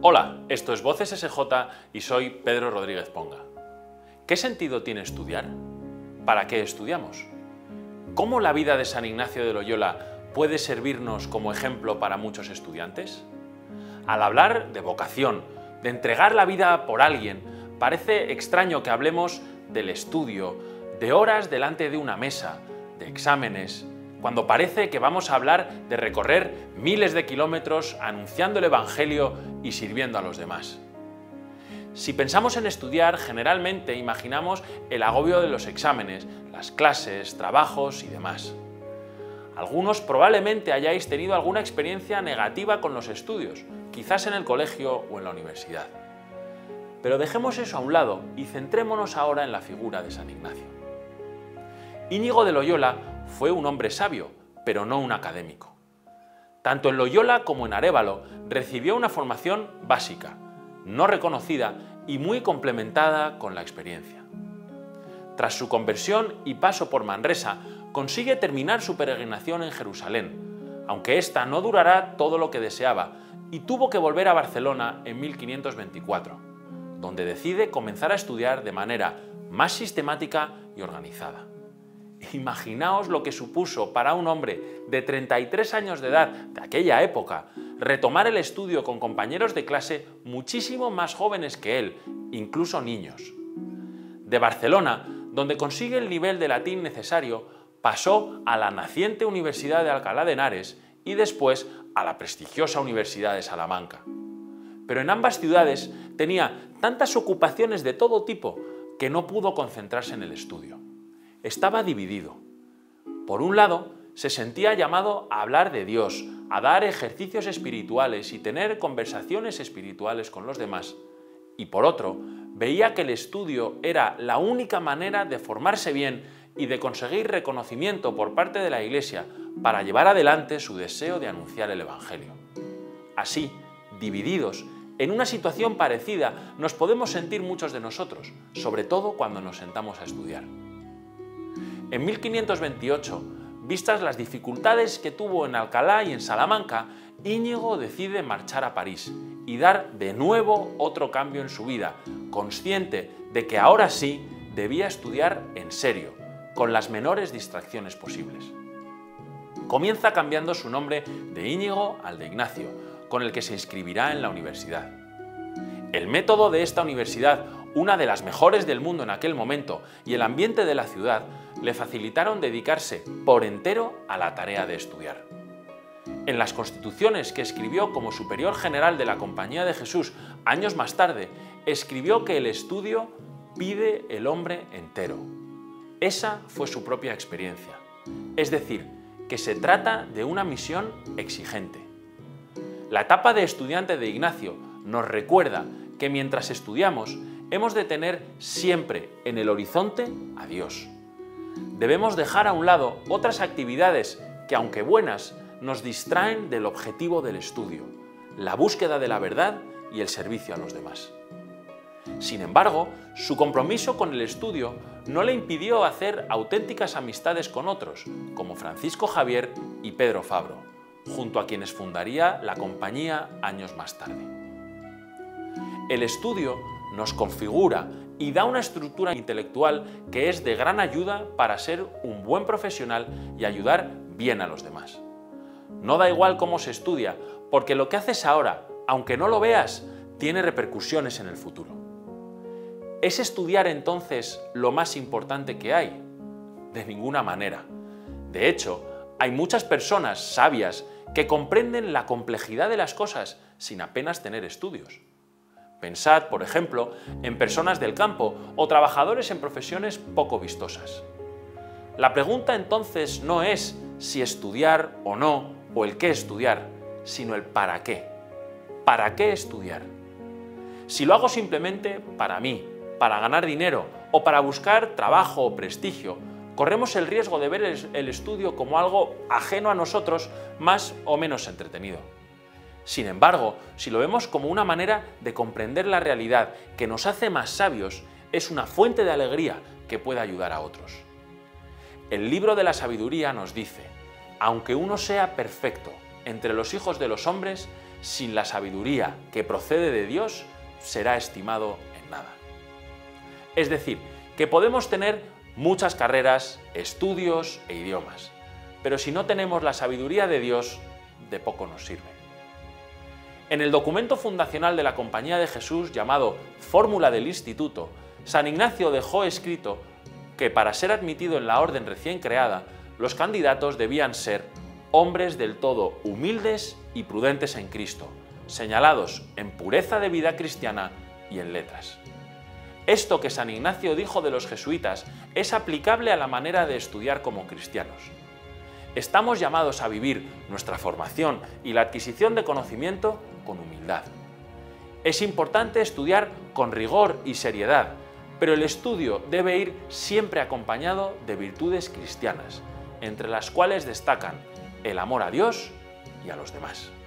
Hola, esto es Voces SJ y soy Pedro Rodríguez Ponga. ¿Qué sentido tiene estudiar? ¿Para qué estudiamos? ¿Cómo la vida de San Ignacio de Loyola puede servirnos como ejemplo para muchos estudiantes? Al hablar de vocación, de entregar la vida por alguien, parece extraño que hablemos del estudio, de horas delante de una mesa, de exámenes, cuando parece que vamos a hablar de recorrer miles de kilómetros anunciando el Evangelio y sirviendo a los demás. Si pensamos en estudiar, generalmente imaginamos el agobio de los exámenes, las clases, trabajos y demás. Algunos probablemente hayáis tenido alguna experiencia negativa con los estudios, quizás en el colegio o en la universidad. Pero dejemos eso a un lado y centrémonos ahora en la figura de San Ignacio. Íñigo de Loyola fue un hombre sabio, pero no un académico. Tanto en Loyola como en Arévalo recibió una formación básica, no reconocida y muy complementada con la experiencia. Tras su conversión y paso por Manresa, consigue terminar su peregrinación en Jerusalén, aunque ésta no durará todo lo que deseaba y tuvo que volver a Barcelona en 1524, donde decide comenzar a estudiar de manera más sistemática y organizada. Imaginaos lo que supuso para un hombre de 33 años de edad de aquella época retomar el estudio con compañeros de clase muchísimo más jóvenes que él, incluso niños. De Barcelona, donde consigue el nivel de latín necesario, pasó a la naciente Universidad de Alcalá de Henares y después a la prestigiosa Universidad de Salamanca. Pero en ambas ciudades tenía tantas ocupaciones de todo tipo que no pudo concentrarse en el estudio. Estaba dividido. Por un lado, se sentía llamado a hablar de Dios, a dar ejercicios espirituales y tener conversaciones espirituales con los demás. Y por otro, veía que el estudio era la única manera de formarse bien y de conseguir reconocimiento por parte de la Iglesia para llevar adelante su deseo de anunciar el Evangelio. Así, divididos, en una situación parecida, nos podemos sentir muchos de nosotros, sobre todo cuando nos sentamos a estudiar. En 1528, vistas las dificultades que tuvo en Alcalá y en Salamanca, Íñigo decide marchar a París y dar de nuevo otro cambio en su vida, consciente de que ahora sí debía estudiar en serio, con las menores distracciones posibles. Comienza cambiando su nombre de Íñigo al de Ignacio, con el que se inscribirá en la universidad. El método de esta universidad, una de las mejores del mundo en aquel momento, y el ambiente de la ciudad le facilitaron dedicarse por entero a la tarea de estudiar. En las constituciones que escribió como superior general de la Compañía de Jesús años más tarde, escribió que el estudio pide el hombre entero. Esa fue su propia experiencia, es decir, que se trata de una misión exigente. La etapa de estudiante de Ignacio nos recuerda que mientras estudiamos, hemos de tener siempre en el horizonte a Dios. Debemos dejar a un lado otras actividades que, aunque buenas, nos distraen del objetivo del estudio, la búsqueda de la verdad y el servicio a los demás. Sin embargo, su compromiso con el estudio no le impidió hacer auténticas amistades con otros, como Francisco Javier y Pedro Favro, junto a quienes fundaría la compañía años más tarde. El estudio nos configura y da una estructura intelectual que es de gran ayuda para ser un buen profesional y ayudar bien a los demás. No da igual cómo se estudia, porque lo que haces ahora, aunque no lo veas, tiene repercusiones en el futuro. ¿Es estudiar entonces lo más importante que hay? De ninguna manera. De hecho, hay muchas personas sabias que comprenden la complejidad de las cosas sin apenas tener estudios. Pensad, por ejemplo, en personas del campo o trabajadores en profesiones poco vistosas. La pregunta entonces no es si estudiar o no, o el qué estudiar, sino el para qué. ¿Para qué estudiar? Si lo hago simplemente para mí, para ganar dinero o para buscar trabajo o prestigio, corremos el riesgo de ver el estudio como algo ajeno a nosotros, más o menos entretenido. Sin embargo, si lo vemos como una manera de comprender la realidad que nos hace más sabios, es una fuente de alegría que puede ayudar a otros. El libro de la sabiduría nos dice: aunque uno sea perfecto entre los hijos de los hombres, sin la sabiduría que procede de Dios, será estimado en nada. Es decir, que podemos tener muchas carreras, estudios e idiomas, pero si no tenemos la sabiduría de Dios, de poco nos sirve. En el documento fundacional de la Compañía de Jesús, llamado Fórmula del Instituto, San Ignacio dejó escrito que para ser admitido en la orden recién creada, los candidatos debían ser hombres del todo humildes y prudentes en Cristo, señalados en pureza de vida cristiana y en letras. Esto que San Ignacio dijo de los jesuitas es aplicable a la manera de estudiar como cristianos. Estamos llamados a vivir nuestra formación y la adquisición de conocimiento con humildad. Es importante estudiar con rigor y seriedad, pero el estudio debe ir siempre acompañado de virtudes cristianas, entre las cuales destacan el amor a Dios y a los demás.